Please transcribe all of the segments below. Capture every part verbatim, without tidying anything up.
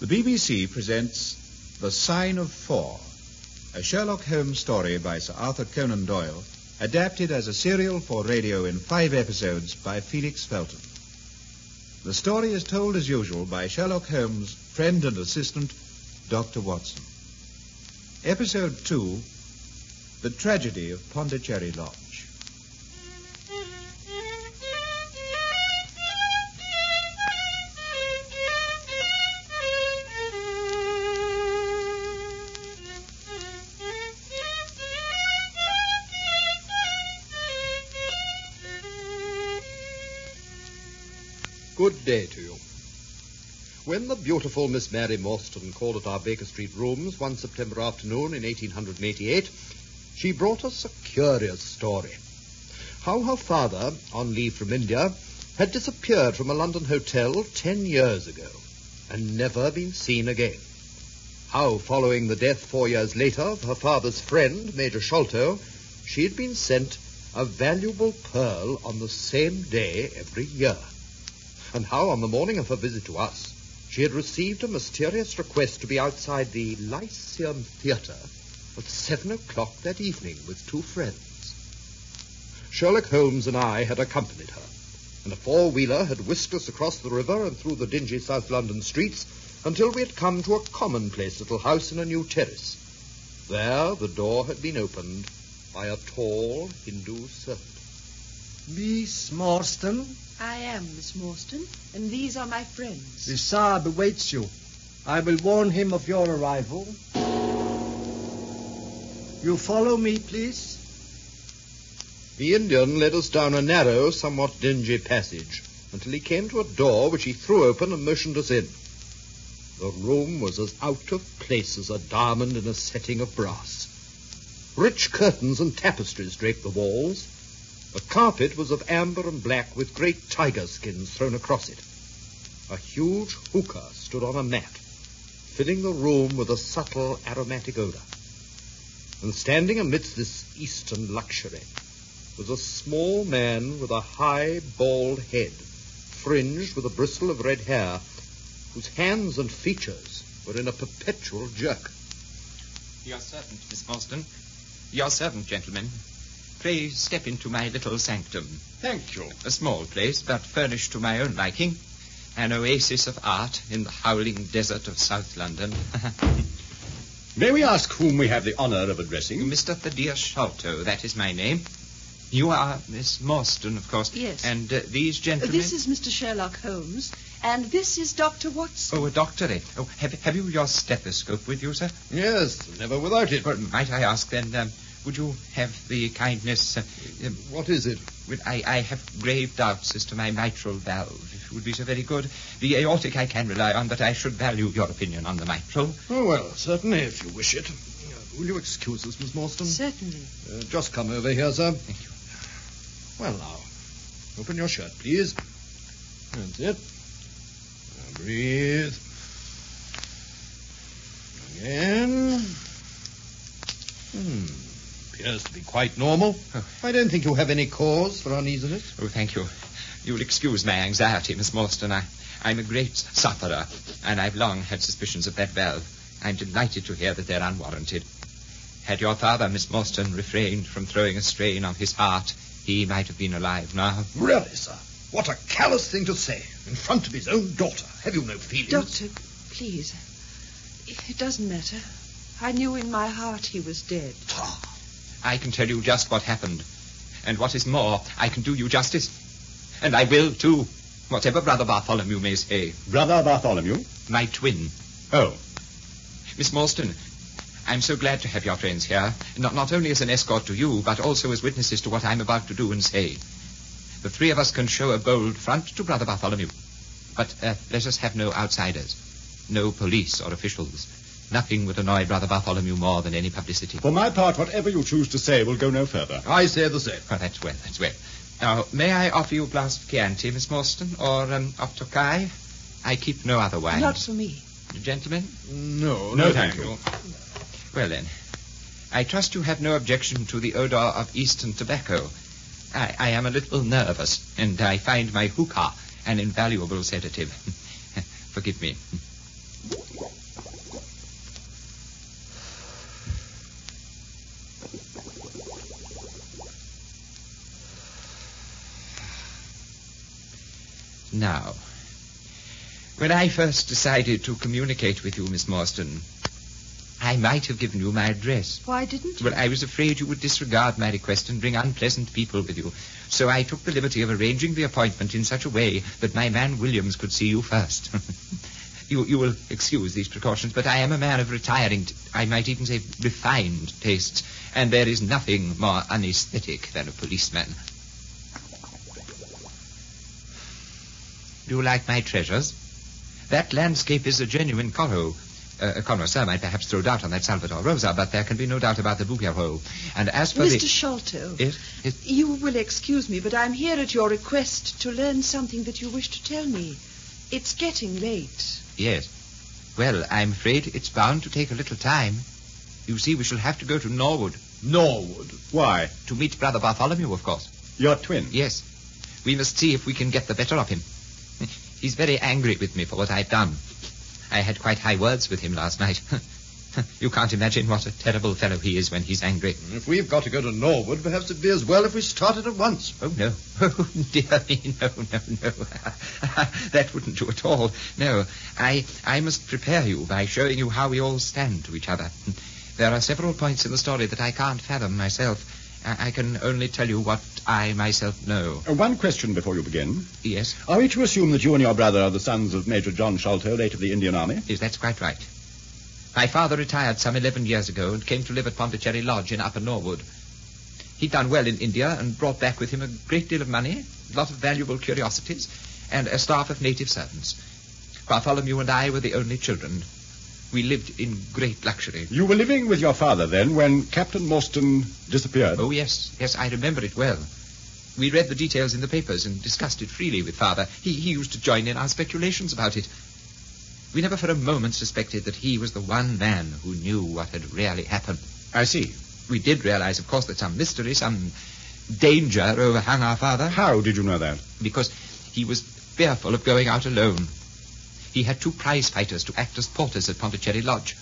The B B C presents The Sign of Four, a Sherlock Holmes story by Sir Arthur Conan Doyle, adapted as a serial for radio in five episodes by Felix Felton. The story is told as usual by Sherlock Holmes' friend and assistant, Doctor Watson. Episode two, The Tragedy of Pondicherry Lodge. Good day to you. When the beautiful Miss Mary Morstan called at our Baker Street rooms one September afternoon in eighteen hundred eighty-eight, she brought us a curious story. How her father, on leave from India, had disappeared from a London hotel ten years ago and never been seen again. How, following the death four years later of her father's friend, Major Sholto, she had been sent a valuable pearl on the same day every year. And how, on the morning of her visit to us, she had received a mysterious request to be outside the Lyceum Theatre at seven o'clock that evening with two friends. Sherlock Holmes and I had accompanied her, and a four-wheeler had whisked us across the river and through the dingy South London streets until we had come to a commonplace little house in a new terrace. There the door had been opened by a tall Hindu servant. Miss Morstan? I am Miss Morstan, and these are my friends. The Sahib awaits you. I will warn him of your arrival. You follow me, please? The Indian led us down a narrow, somewhat dingy passage until he came to a door which he threw open and motioned us in. The room was as out of place as a diamond in a setting of brass. Rich curtains and tapestries draped the walls. The carpet was of amber and black with great tiger skins thrown across it. A huge hookah stood on a mat, filling the room with a subtle aromatic odor. And standing amidst this Eastern luxury was a small man with a high, bald head, fringed with a bristle of red hair, whose hands and features were in a perpetual jerk. Your servant, Miss Morstan. Your servant, gentlemen. Pray step into my little sanctum. Thank you. A small place, but furnished to my own liking. An oasis of art in the howling desert of South London. May we ask whom we have the honor of addressing? Mister Thaddeus Sholto, that is my name. You are Miss Morstan, of course. Yes. And uh, these gentlemen... This is Mister Sherlock Holmes, and this is Doctor Watson. Oh, a doctorate. Oh, have, have you your stethoscope with you, sir? Yes, never without it. Well, might I ask, then... Um, Would you have the kindness... Uh, um, what is it? Well, I, I have grave doubts as to my mitral valve. If it would be so very good. The aortic I can rely on, but I should value your opinion on the mitral. Oh, well, certainly, if you wish it. Uh, will you excuse us, Miss Morstan? Certainly. Uh, just come over here, sir. Thank you. Well, now, open your shirt, please. That's it. Now breathe. Again. Hmm. Appears to be quite normal. Oh. I don't think you have any cause for uneasiness. Oh, thank you. You'll excuse my anxiety, Miss Morstan. I, I'm a great sufferer, and I've long had suspicions of that valve. I'm delighted to hear that they're unwarranted. Had your father, Miss Morstan, refrained from throwing a strain on his heart, he might have been alive now. Really, sir? What a callous thing to say in front of his own daughter. Have you no feelings? Doctor, please. It doesn't matter. I knew in my heart he was dead. Ah. I can tell you just what happened. And what is more, I can do you justice. And I will, too, whatever Brother Bartholomew may say. Brother Bartholomew? My twin. Oh. Miss Morstan, I'm so glad to have your friends here, not, not only as an escort to you, but also as witnesses to what I'm about to do and say. The three of us can show a bold front to Brother Bartholomew. But uh, let us have no outsiders, no police or officials. Nothing would annoy Brother Bartholomew more than any publicity. For my part, whatever you choose to say will go no further. I say the same. Oh, that's well, that's well. Now, may I offer you glass of Chianti, Miss Morstan, or um, Optokai? I keep no other wine. Not for me. Gentlemen? No, no, no thank, thank you. you. Well, then, I trust you have no objection to the odor of Eastern tobacco. I, I am a little nervous, and I find my hookah an invaluable sedative. Forgive me. now. When I first decided to communicate with you, Miss Morstan, I might have given you my address. Why didn't you? Well, I was afraid you would disregard my request and bring unpleasant people with you. So I took the liberty of arranging the appointment in such a way that my man Williams could see you first. You, you will excuse these precautions, but I am a man of retiring, t- I might even say refined tastes, and there is nothing more unaesthetic than a policeman. Do you like my treasures? That landscape is a genuine Corot. Uh, a connoisseur might perhaps throw doubt on that Salvator Rosa, but there can be no doubt about the Bouguereau. And as for Mister the... Mister Sholto, it, it... you will excuse me, but I'm here at your request to learn something that you wish to tell me. It's getting late. Yes. Well, I'm afraid it's bound to take a little time. You see, we shall have to go to Norwood. Norwood? Why? To meet Brother Bartholomew, of course. Your twin? Yes. We must see if we can get the better of him. He's very angry with me for what I've done. I had quite high words with him last night. You can't imagine what a terrible fellow he is when he's angry. If we've got to go to Norwood, perhaps it'd be as well if we started at once. Oh, no. Oh, dear me, no, no, no. That wouldn't do at all. No, I, I must prepare you by showing you how we all stand to each other. There are several points in the story that I can't fathom myself. I, I can only tell you what I myself know. Uh, one question before you begin. Yes? Are we to assume that you and your brother are the sons of Major John Sholto, late of the Indian Army? Yes, that's quite right. My father retired some eleven years ago and came to live at Pondicherry Lodge in Upper Norwood. He'd done well in India and brought back with him a great deal of money, a lot of valuable curiosities, and a staff of native servants. Bartholomew and I were the only children. We lived in great luxury. You were living with your father, then, when Captain Morstan disappeared? Oh, yes. Yes, I remember it well. We read the details in the papers and discussed it freely with Father. He, he used to join in our speculations about it. We never for a moment suspected that he was the one man who knew what had really happened. I see. We did realize, of course, that some mystery, some danger overhung our father. How did you know that? Because he was fearful of going out alone. He had two prize fighters to act as porters at Pondicherry Lodge.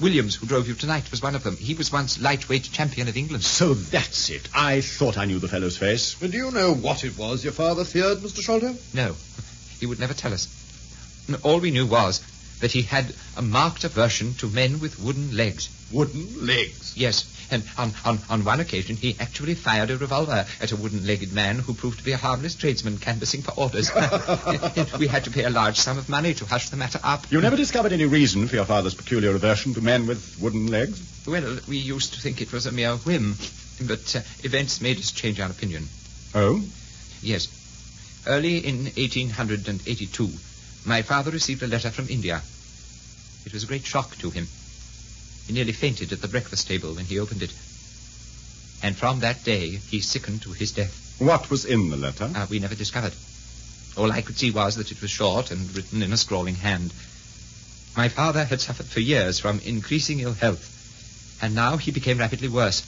Williams, who drove you tonight, was one of them. He was once lightweight champion of England. So that's it. I thought I knew the fellow's face. But do you know what it was your father feared, Mister Sholto? No. He would never tell us. All we knew was that he had a marked aversion to men with wooden legs. Wooden legs? Yes. And on, on, on one occasion, he actually fired a revolver at a wooden-legged man who proved to be a harmless tradesman canvassing for orders. We had to pay a large sum of money to hush the matter up. You never discovered any reason for your father's peculiar aversion to men with wooden legs? Well, we used to think it was a mere whim, but uh, events made us change our opinion. Oh? Yes. Early in eighteen eighty-two, my father received a letter from India. It was a great shock to him. He nearly fainted at the breakfast table when he opened it. And from that day, he sickened to his death. What was in the letter? Uh, we never discovered. All I could see was that it was short and written in a scrawling hand. My father had suffered for years from increasing ill health, and now he became rapidly worse.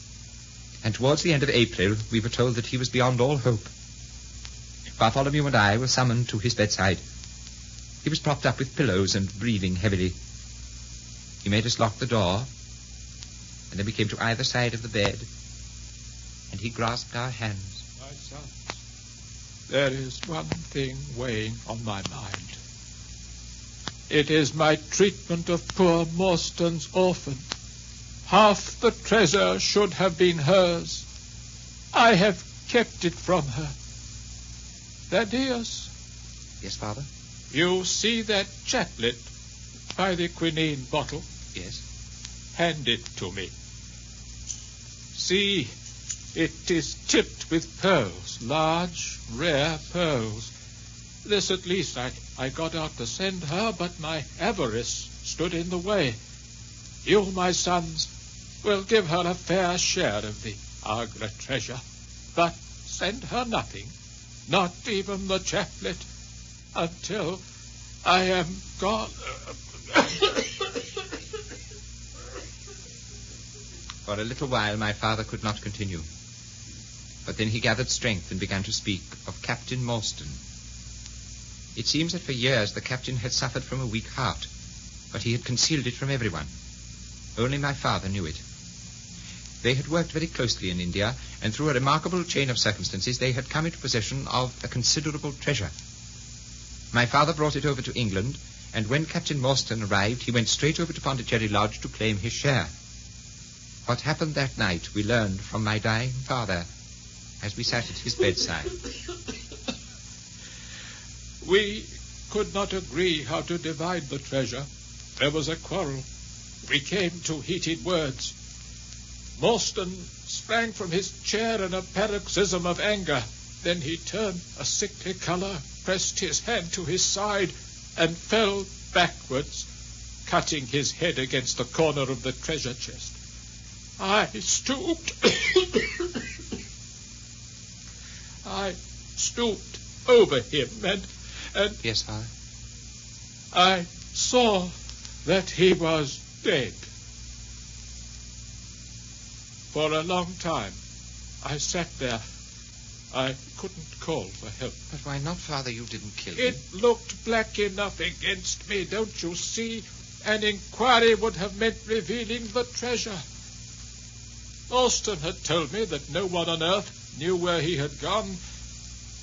And towards the end of April, we were told that he was beyond all hope. Bartholomew and I were summoned to his bedside. He was propped up with pillows and breathing heavily. He made us lock the door, and then we came to either side of the bed, and he grasped our hands. My sons, there is one thing weighing on my mind. It is my treatment of poor Morstan's orphan. Half the treasure should have been hers. I have kept it from her. Thaddeus. Yes, Father? You see that chaplet by the quinine bottle? Yes. Hand it to me. See, it is tipped with pearls, large, rare pearls. This at least I, I got out to send her, but my avarice stood in the way. You, my sons, will give her a fair share of the Agra treasure, but send her nothing, not even the chaplet, until I am gone. For a little while my father could not continue, but then he gathered strength and began to speak of Captain Morstan. It seems that for years the captain had suffered from a weak heart, but he had concealed it from everyone. Only my father knew it. They had worked very closely in India, and through a remarkable chain of circumstances they had come into possession of a considerable treasure. My father brought it over to England, and when Captain Morstan arrived, he went straight over to Pondicherry Lodge to claim his share. What happened that night we learned from my dying father as we sat at his bedside. We could not agree how to divide the treasure. There was a quarrel. We came to heated words. Morstan sprang from his chair in a paroxysm of anger. Then he turned a sickly colour, pressed his hand to his side, and fell backwards, cutting his head against the corner of the treasure chest. I stooped. I stooped over him and... and yes, Father? I saw that he was dead. For a long time, I sat there. I couldn't call for help. But why not, Father? You didn't kill him. It looked black enough against me, don't you see? An inquiry would have meant revealing the treasure. Morstan had told me that no one on earth knew where he had gone.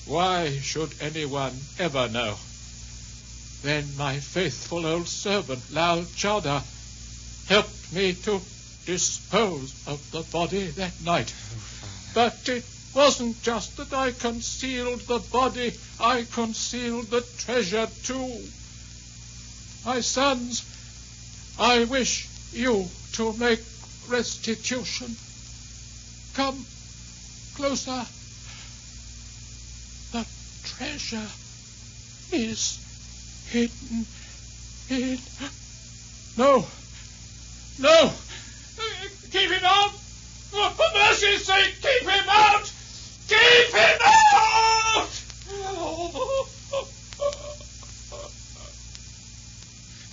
Why should anyone ever know? Then my faithful old servant, Lal Chada, helped me to dispose of the body that night. But it wasn't just that I concealed the body. I concealed the treasure, too. My sons, I wish you to make restitution. Come closer. The treasure is hidden in... No. No. Keep him out. For mercy's sake, keep him out. Keep him out.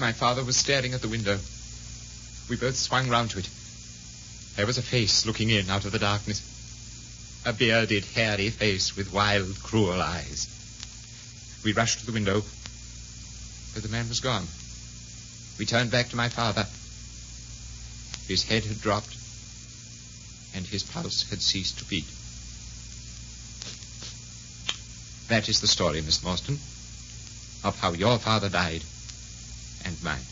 My father was staring at the window. We both swung round to it. There was a face looking in out of the darkness. A bearded, hairy face with wild, cruel eyes. We rushed to the window, but the man was gone. We turned back to my father. His head had dropped, and his pulse had ceased to beat. That is the story, Miss Morstan, of how your father died and mine.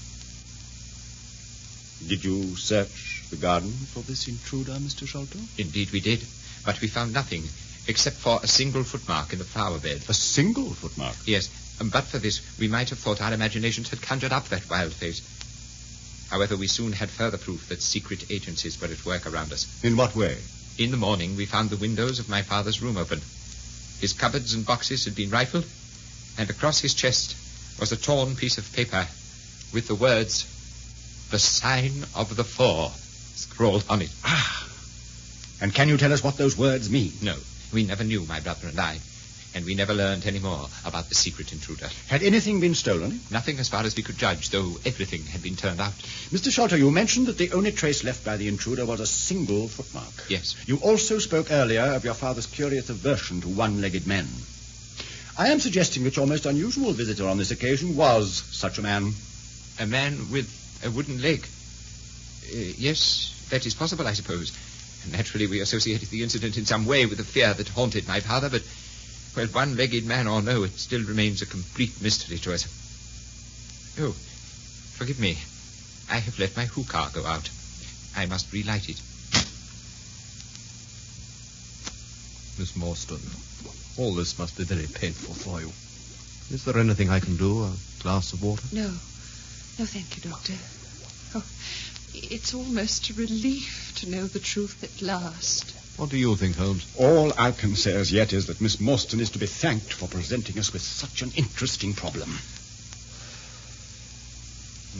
Did you search the garden for this intruder, Mister Sholto? Indeed we did, but we found nothing except for a single footmark in the flower bed. A single footmark? Yes, but for this, we might have thought our imaginations had conjured up that wild face. However, we soon had further proof that secret agencies were at work around us. In what way? In the morning, we found the windows of my father's room open. His cupboards and boxes had been rifled, and across his chest was a torn piece of paper with the words... The Sign of the Four scrawled on it. Ah! And can you tell us what those words mean? No. We never knew, my brother and I. And we never learned any more about the secret intruder. Had anything been stolen? Nothing as far as we could judge, though everything had been turned out. Mister Sholto, you mentioned that the only trace left by the intruder was a single footmark. Yes. You also spoke earlier of your father's curious aversion to one-legged men. I am suggesting that your most unusual visitor on this occasion was such a man. A man with... a wooden leg. Uh, yes, that is possible, I suppose. Naturally, we associated the incident in some way with the fear that haunted my father, but, well, one-legged man or no, it still remains a complete mystery to us. Oh, forgive me. I have let my hookah go out. I must relight it. Miss Morstan, all this must be very painful for you. Is there anything I can do? A glass of water? No. No, thank you, Doctor. Oh, it's almost a relief to know the truth at last. What do you think, Holmes? All I can say as yet is that Miss Morstan is to be thanked for presenting us with such an interesting problem.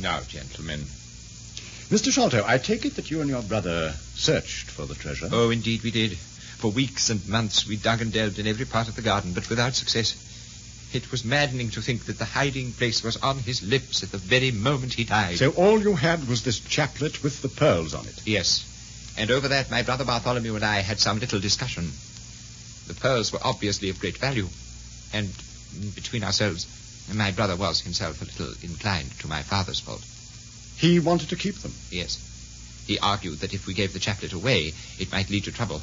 Now, gentlemen. Mister Sholto, I take it that you and your brother searched for the treasure. Oh, indeed we did. For weeks and months we dug and delved in every part of the garden, but without success. It was maddening to think that the hiding place was on his lips at the very moment he died. So all you had was this chaplet with the pearls on it? Yes. And over that, my brother Bartholomew and I had some little discussion. The pearls were obviously of great value. And between ourselves, my brother was himself a little inclined to my father's fault. He wanted to keep them? Yes. He argued that if we gave the chaplet away, it might lead to trouble.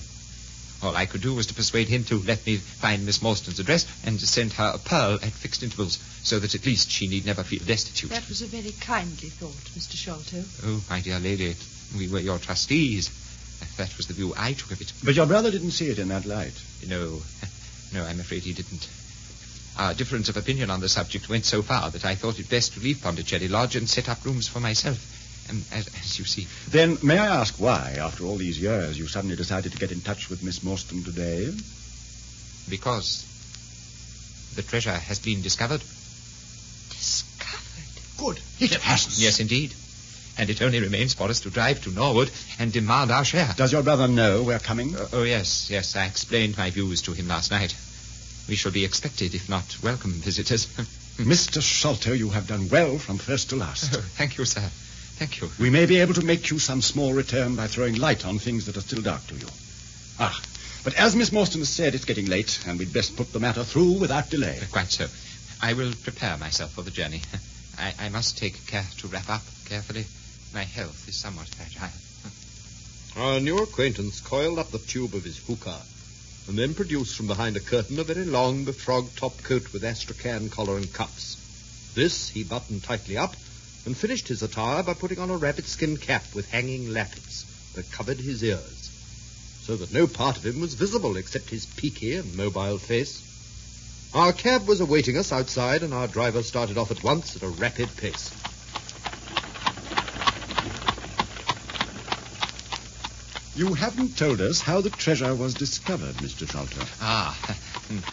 All I could do was to persuade him to let me find Miss Morstan's address and to send her a pearl at fixed intervals, so that at least she need never feel destitute. That was a very kindly thought, Mister Sholto. Oh, my dear lady, we were your trustees. That was the view I took of it. But your brother didn't see it in that light. No, no, I'm afraid he didn't. Our difference of opinion on the subject went so far that I thought it best to leave Pondicherry Lodge and set up rooms for myself. Um, as, as you see. Then may I ask why, after all these years, you suddenly decided to get in touch with Miss Morstan today? Because the treasure has been discovered. Discovered? Good. It has. Yes, indeed. And it only remains for us to drive to Norwood and demand our share. Does your brother know we're coming? Uh, oh, yes, yes. I explained my views to him last night. We shall be expected, if not welcome, visitors. Mister Sholto, you have done well from first to last. Oh, thank you, sir. Thank you. We may be able to make you some small return by throwing light on things that are still dark to you. Ah, but as Miss Morstan has said, it's getting late, and we'd best put the matter through without delay. Uh, quite so. I will prepare myself for the journey. I, I must take care to wrap up carefully. My health is somewhat fragile. Our new acquaintance coiled up the tube of his hookah and then produced from behind a curtain a very long befrogged top coat with astrakhan collar and cuffs. This he buttoned tightly up and finished his attire by putting on a rabbit-skin cap with hanging lappets that covered his ears, so that no part of him was visible except his peaky and mobile face. Our cab was awaiting us outside, and our driver started off at once at a rapid pace. You haven't told us how the treasure was discovered, Mister Sholto. Ah,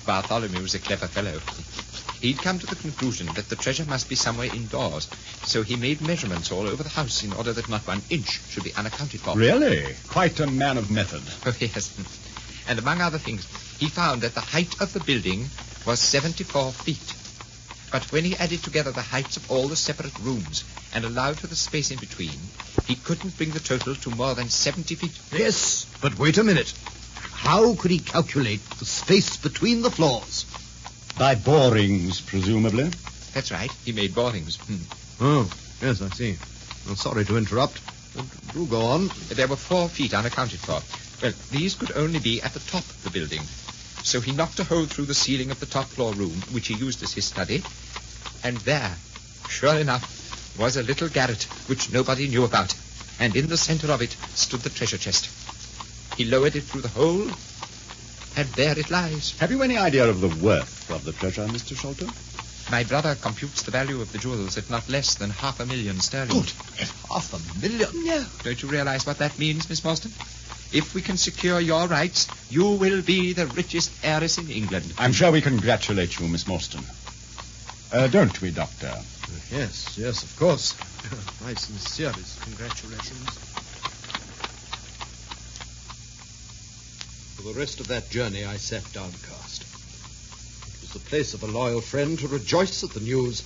Bartholomew was a clever fellow. He'd come to the conclusion that the treasure must be somewhere indoors, so he made measurements all over the house in order that not one inch should be unaccounted for. Really? Quite a man of method. Oh, yes. And among other things, he found that the height of the building was seventy-four feet. But when he added together the heights of all the separate rooms and allowed for the space in between, he couldn't bring the total to more than seventy feet. Yes, but wait a minute. How could he calculate the space between the floors? By borings, presumably. That's right. He made borings. Hmm. Oh, yes, I see. Well, sorry to interrupt. Do go on. There were four feet unaccounted for. Well, these could only be at the top of the building. So he knocked a hole through the ceiling of the top floor room, which he used as his study. And there, sure enough, was a little garret which nobody knew about. And in the center of it stood the treasure chest. He lowered it through the hole, and there it lies. Have you any idea of the worth of the treasure, Mister Sholto? My brother computes the value of the jewels at not less than half a million sterling. Good. Half a million? No. Don't you realize what that means, Miss Morstan? If we can secure your rights, you will be the richest heiress in England. I'm sure we congratulate you, Miss Morstan. Uh, don't we, Doctor? Yes, yes, of course. My sincerest congratulations. For the rest of that journey, I sat downcast. It was the place of a loyal friend to rejoice at the news,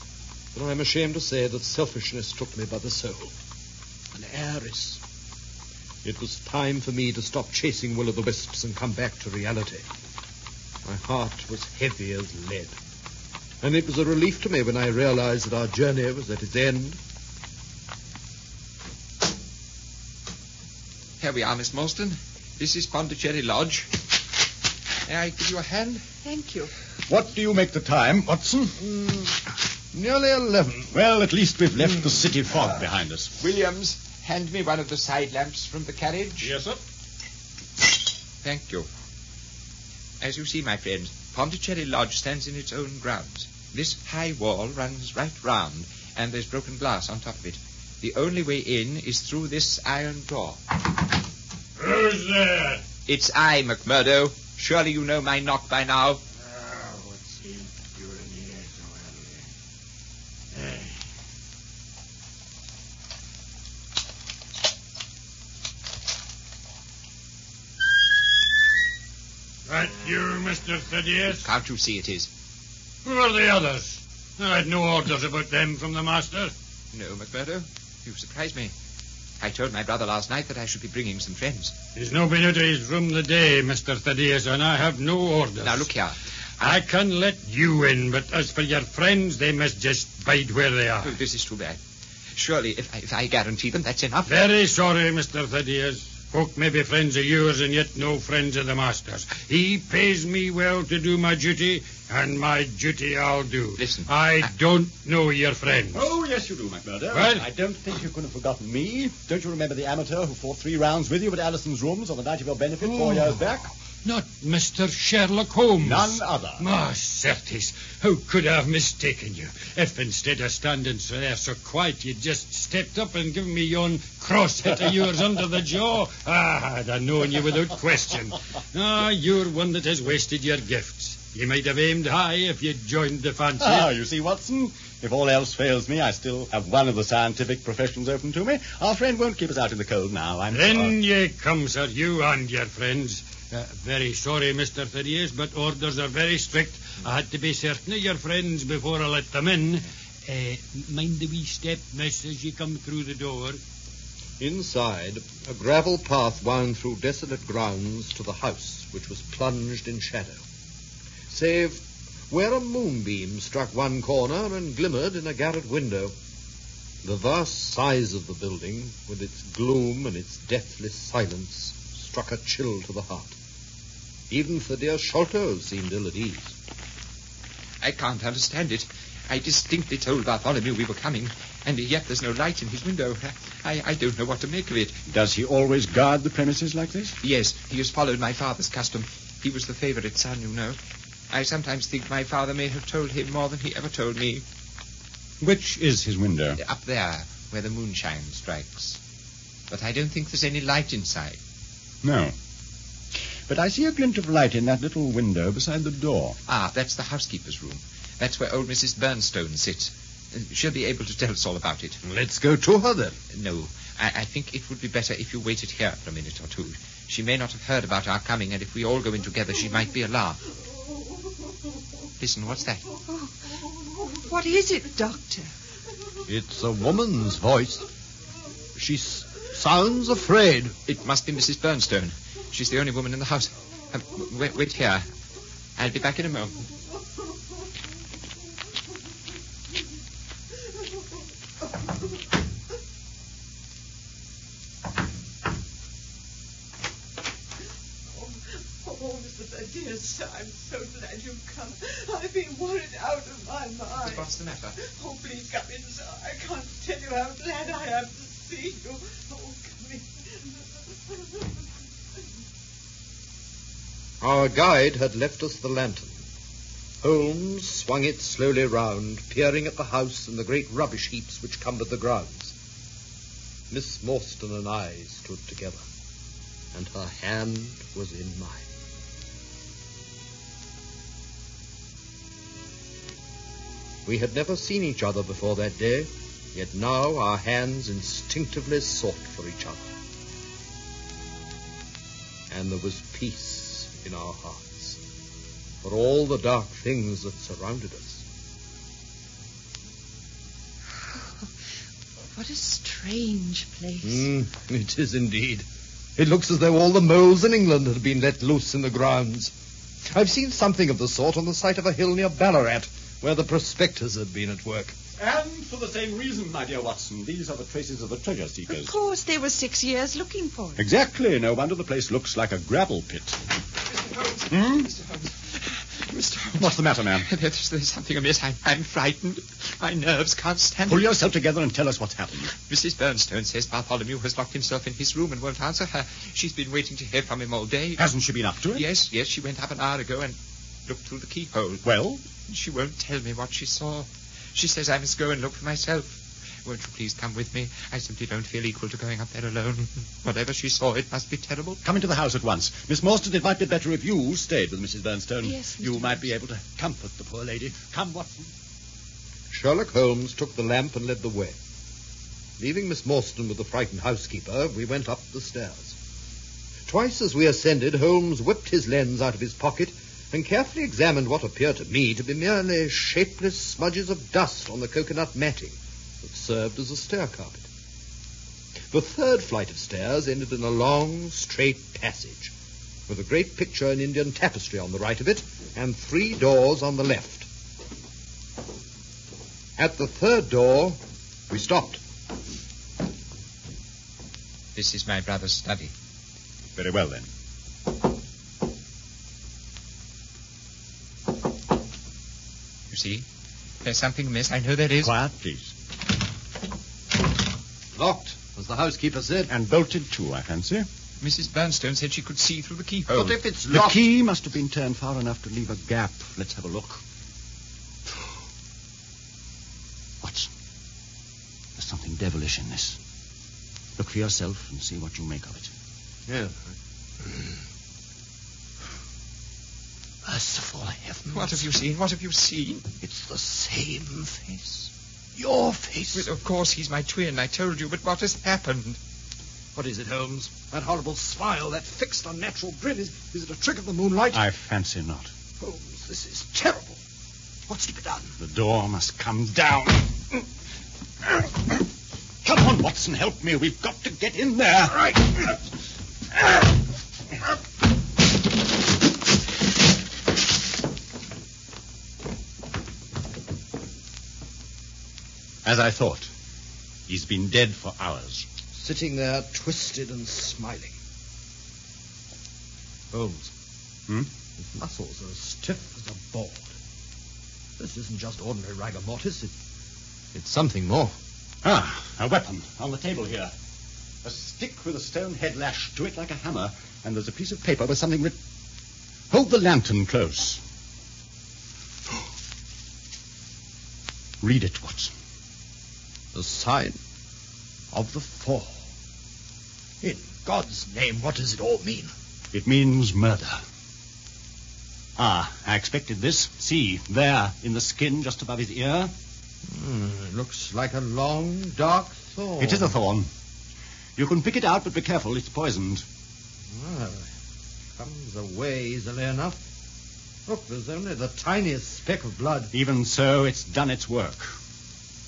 but I am ashamed to say that selfishness took me by the soul. An heiress. It was time for me to stop chasing will-o'-the-wisps and come back to reality. My heart was heavy as lead, and it was a relief to me when I realized that our journey was at its end. Here we are, Miss Morstan. This is Pondicherry Lodge. May I give you a hand? Thank you. What do you make the time, Watson? Mm, nearly eleven. Well, at least we've left mm. the city fog uh, behind us. Williams, hand me one of the side lamps from the carriage. Yes, sir. Thank you. As you see, my friends, Pondicherry Lodge stands in its own grounds. This high wall runs right round, and there's broken glass on top of it. The only way in is through this iron door. Who's there? It's I, McMurdo. Surely you know my knock by now. Oh, what's he doing here so early? Hey. That you, Mister Thaddeus? Can't you see it is? Who are the others? I'd no orders about them from the master. No, McMurdo. You surprise me. I told my brother last night that I should be bringing some friends. He's no been out of his room the day, Mister Thaddeus, and I have no orders. Now, look here. I... I can let you in, but as for your friends, they must just bide where they are. Oh, this is too bad. Surely, if I, if I guarantee them, that's enough. Very sorry, Mister Thaddeus. Folk may be friends of yours and yet no friends of the master's. He pays me well to do my duty, and my duty I'll do. Listen. I, I... don't know your friends. Oh, yes, you do, McMurdo. Well, I don't think you could have forgotten me. Don't you remember the amateur who fought three rounds with you at Allison's rooms on the night of your benefit oh, four years back? Not Mister Sherlock Holmes. None other. My certes, how could I have mistaken you? If instead of standing so there so quiet, you just stepped up and given me yon cross hit of yours under the jaw, ah, I'd have known you without question. Ah, you're one that has wasted your gifts. You might have aimed high if you'd joined the fancy. Ah, you see, Watson, if all else fails me, I still have one of the scientific professions open to me. Our friend won't keep us out in the cold now, I'm sure. In ye come, sir, you and your friends. Uh, very sorry, Mister Thaddeus, but orders are very strict. I had to be certain of your friends before I let them in. Uh, mind the wee step, miss, as you come through the door. Inside, a gravel path wound through desolate grounds to the house, which was plunged in shadow, save where a moonbeam struck one corner and glimmered in a garret window. The vast size of the building, with its gloom and its deathless silence, struck a chill to the heart. Even Thaddeus Sholto seemed ill at ease. I can't understand it. I distinctly told Bartholomew we were coming, and yet there's no light in his window. I, I don't know what to make of it. Does he always guard the premises like this? Yes, he has followed my father's custom. He was the favourite son, you know. I sometimes think my father may have told him more than he ever told me. Which is his window? Up there, where the moonshine strikes. But I don't think there's any light inside. No. But I see a glint of light in that little window beside the door. Ah, that's the housekeeper's room. That's where old Missus Bernstone sits. She'll be able to tell us all about it. Let's go to her, then. No, I, I think it would be better if you waited here for a minute or two. She may not have heard about our coming, and if we all go in together, she might be alarmed. Listen, what's that? What is it, Doctor? It's a woman's voice. She's... sounds afraid. It must be Missus Bernstone. She's the only woman in the house. Um, wait, wait here. I'll be back in a moment. Oh, Mister Thaddeus, I'm so glad you've come. I've been worried out of my mind. What's the matter? Oh, please come in, sir. I can't tell you how glad I am to see you. Our guide had left us the lantern. Holmes swung it slowly round, peering at the house and the great rubbish heaps which cumbered the grounds. Miss Morstan and I stood together, and her hand was in mine. We had never seen each other before that day, yet now our hands instinctively sought for each other. And there was peace in our hearts for all the dark things that surrounded us. Oh, what a strange place. Mm, it is indeed. It looks as though all the moles in England had been let loose in the grounds. I've seen something of the sort on the site of a hill near Ballarat, where the prospectors had been at work. And for the same reason, my dear Watson, these are the traces of the treasure seekers. Of course, they were six years looking for it. Exactly. No wonder the place looks like a gravel pit. Mister Holmes. Hmm? Mister Holmes. Mister Holmes. What's the matter, man? There's, there's something amiss. I'm, I'm frightened. My nerves can't stand Pull it. Pull yourself together and tell us what's happened. Missus Bernstone says Bartholomew has locked himself in his room and won't answer her. She's been waiting to hear from him all day. Hasn't she been up to it? Yes, yes. She went up an hour ago and looked through the keyhole. Well? She won't tell me what she saw. She says I must go and look for myself. Won't you please come with me? I simply don't feel equal to going up there alone. Whatever she saw, it must be terrible. Come into the house at once. Miss Morstan, it might be better if you stayed with Missus Bernstone. Yes, Mister You might be able to comfort the poor lady. Come, Watson. Sherlock Holmes took the lamp and led the way. Leaving Miss Morstan with the frightened housekeeper, we went up the stairs. Twice as we ascended, Holmes whipped his lens out of his pocket and carefully examined what appeared to me to be merely shapeless smudges of dust on the coconut matting that served as a stair carpet. The third flight of stairs ended in a long, straight passage, with a great picture in Indian tapestry on the right of it, and three doors on the left. At the third door, we stopped. This is my brother's study. Very well, then. You see, there's something miss. I know there is. Quiet, please. Locked, as the housekeeper said. And bolted, too, I fancy. Missus Bernstone said she could see through the keyhole. But if it's locked... The key must have been turned far enough to leave a gap. Let's have a look. Watson, there's something devilish in this. Look for yourself and see what you make of it. Yeah. Merciful heavens. What have you seen? What have you seen? It's the same face. Your face. Well, of course, he's my twin. I told you, but what has happened? What is it, Holmes? That horrible smile, that fixed, unnatural grin, is, is it a trick of the moonlight? I fancy not. Holmes, this is terrible. What's to be done? The door must come down. Come on, Watson, help me. We've got to get in there. All right. As I thought, he's been dead for hours. Sitting there, twisted and smiling. Holmes. Hmm? His muscles are as stiff as a board. This isn't just ordinary rigor mortis. It, it's something more. Ah, a weapon on the table here. A stick with a stone head lashed to it like a hammer. And there's a piece of paper with something written... Hold the lantern close. Read it, Watson. The Sign of the Four. In God's name, what does it all mean? It means murder. Ah, I expected this. See, there, in the skin just above his ear. Mm, it looks like a long, dark thorn. It is a thorn. You can pick it out, but be careful. It's poisoned. Well, it comes away easily enough. Look, there's only the tiniest speck of blood. Even so, it's done its work.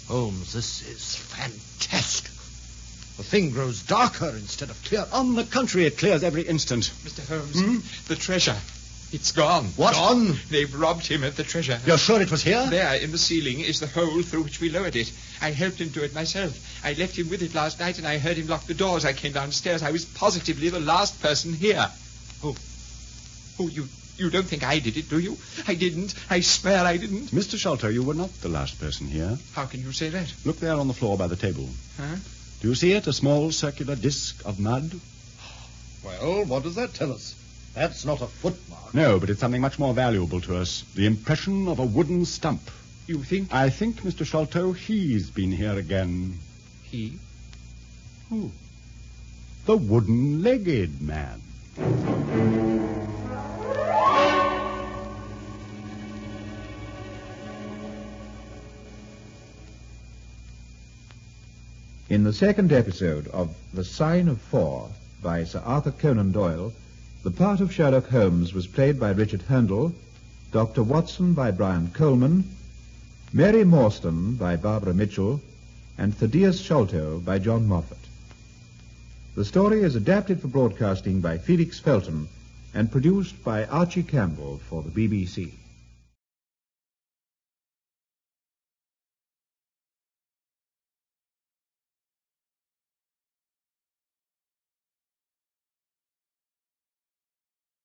Holmes, this is fantastic. The thing grows darker instead of clear. On the contrary, it clears every instant. Mister Holmes, hmm? The treasure... It's gone. What? Gone? They've robbed him of the treasure. You're sure it was here? There, in the ceiling, is the hole through which we lowered it. I helped him do it myself. I left him with it last night, and I heard him lock the doors. I came downstairs. I was positively the last person here. Oh, oh, you, you don't think I did it, do you? I didn't. I swear I didn't. Mister Sholto, you were not the last person here. How can you say that? Look there on the floor by the table. Huh? Do you see it? A small circular disc of mud. Well, what does that tell us? That's not a footmark. No, but it's something much more valuable to us. The impression of a wooden stump. You think? I think, Mister Sholto, he's been here again. He? Who? The wooden-legged man. In the second episode of The Sign of Four by Sir Arthur Conan Doyle, the part of Sherlock Holmes was played by Richard Hurndall, Doctor Watson by Brian Coleman, Mary Morstan by Barbara Mitchell, and Thaddeus Sholto by John Moffat. The story is adapted for broadcasting by Felix Felton and produced by Archie Campbell for the B B C.